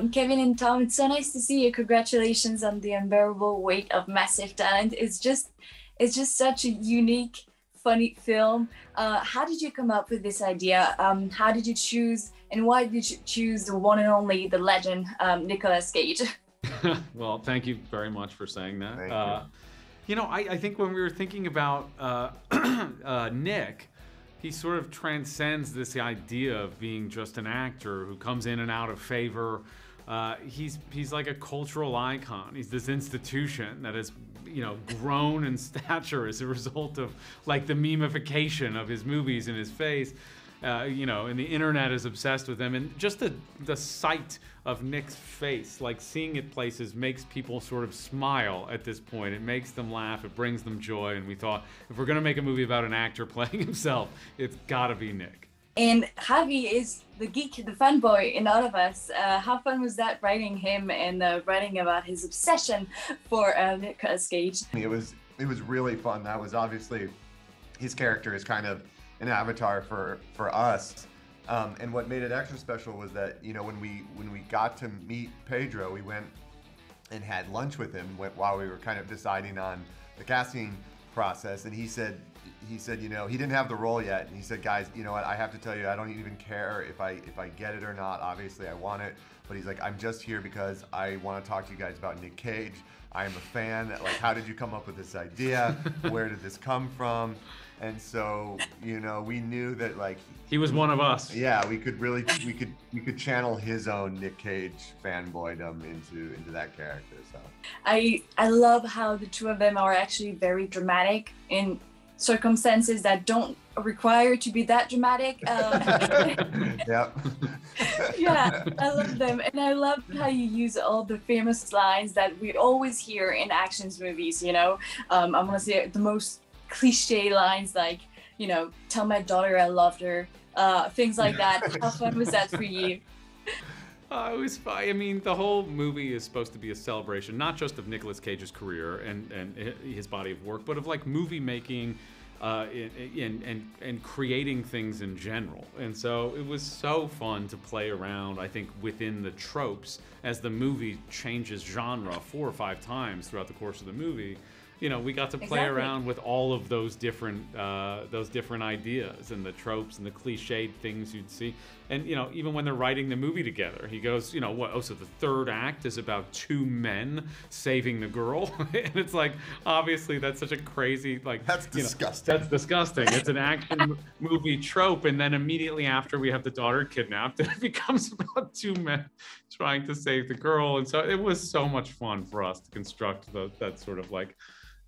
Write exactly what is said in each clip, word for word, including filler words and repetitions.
I'm Kevin and Tom. It's so nice to see you. Congratulations on The Unbearable Weight of Massive Talent. It's just, it's just such a unique, funny film. Uh, how did you come up with this idea? Um, how did you choose, and why did you choose the one and only, the legend, um, Nicolas Cage? Well, thank you very much for saying that. Thank uh, you. You know, I, I think when we were thinking about uh, uh, Nick, he sort of transcends this idea of being just an actor who comes in and out of favor. Uh, he's, he's like a cultural icon. He's this institution that has, you know, grown in stature as a result of like the memification of his movies and his face. Uh, you know, and the internet is obsessed with him. And just the, the sight of Nick's face, like seeing it places, makes people sort of smile at this point. It makes them laugh, it brings them joy. And we thought, if we're gonna make a movie about an actor playing himself, it's gotta be Nick. And Javi is the geek, the fanboy in all of us. Uh, how fun was that writing him and uh, writing about his obsession for uh, Nicolas Cage? It was, it was really fun. That was obviously, his character is kind of an avatar for for us, um, and what made it extra special was that, you know, when we when we got to meet Pedro, we went and had lunch with him while we were kind of deciding on the casting process, and he said he said you know, he didn't have the role yet, and he said, guys, you know what, I have to tell you, I don't even care if I if I get it or not. Obviously I want it, but he's like, I'm just here because I want to talk to you guys about Nick Cage. I'm a fan. Like, how did you come up with this idea? Where did this come from? And so, you know, we knew that, like, he was one of us. Yeah, we could really, we could, we could channel his own Nick Cage fanboydom into into that character. So I I love how the two of them are actually very dramatic in circumstances that don't require to be that dramatic. Um, yep. Yeah, I love them. And I love how you use all the famous lines that we always hear in action movies, you know? Um, I'm gonna say the most cliche lines, like, you know, tell my daughter I loved her, uh, things like that. How fun was that for you? Uh, it was fun. I mean, the whole movie is supposed to be a celebration, not just of Nicolas Cage's career and, and his body of work, but of like movie making, uh, and, and, and creating things in general. And so it was so fun to play around, I think, within the tropes as the movie changes genre four or five times throughout the course of the movie. You know, we got to play exactly. around with all of those different uh, those different ideas and the tropes and the cliched things you'd see. And, you know, even when they're writing the movie together, he goes, you know, what, oh, so the third act is about two men saving the girl. And it's like, obviously, that's such a crazy, like, that's disgusting. Know, that's disgusting. It's an action movie trope. And then immediately after we have the daughter kidnapped, it becomes about two men trying to save the girl. And so it was so much fun for us to construct the, that sort of like,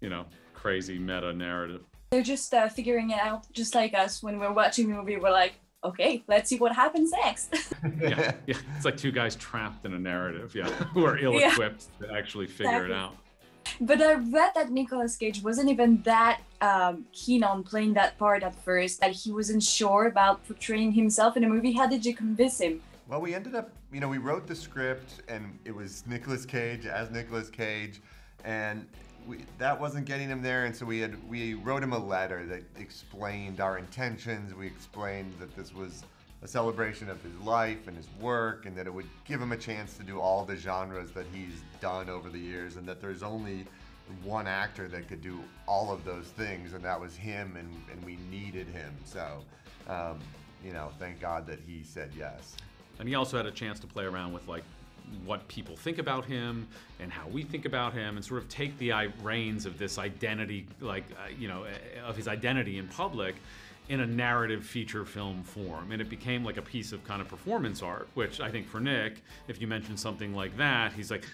you know, crazy meta narrative. They're just uh, figuring it out, just like us. When we're watching the movie, we're like, okay, let's see what happens next. yeah, yeah, it's like two guys trapped in a narrative, yeah, who are ill-equipped yeah. to actually figure exactly. it out. But I read that Nicolas Cage wasn't even that um, keen on playing that part at first, that he wasn't sure about portraying himself in a movie. How did you convince him? Well, we ended up, you know, we wrote the script, and it was Nicolas Cage as Nicolas Cage, and We, that wasn't getting him there, and so we had we wrote him a letter that explained our intentions. We explained that this was a celebration of his life and his work, and that it would give him a chance to do all the genres that he's done over the years, and that there's only one actor that could do all of those things, and that was him, and, and we needed him. So, um, you know, thank God that he said yes. And he also had a chance to play around with, like, what people think about him and how we think about him, and sort of take the reins of this identity, like, uh, you know, of his identity in public in a narrative feature film form. And it became like a piece of kind of performance art, which I think for Nick, if you mention something like that, he's like,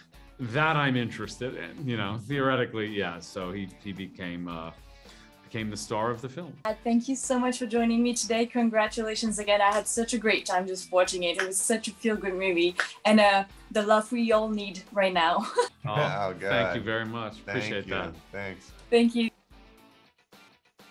that I'm interested in, you know, theoretically, yeah. So he, he became, uh, became the star of the film. Thank you so much for joining me today. Congratulations again. I had such a great time just watching it. It was such a feel-good movie, and uh, the love we all need right now. oh, oh God. Thank you very much. Thank Appreciate you. that. Thanks. Thank you.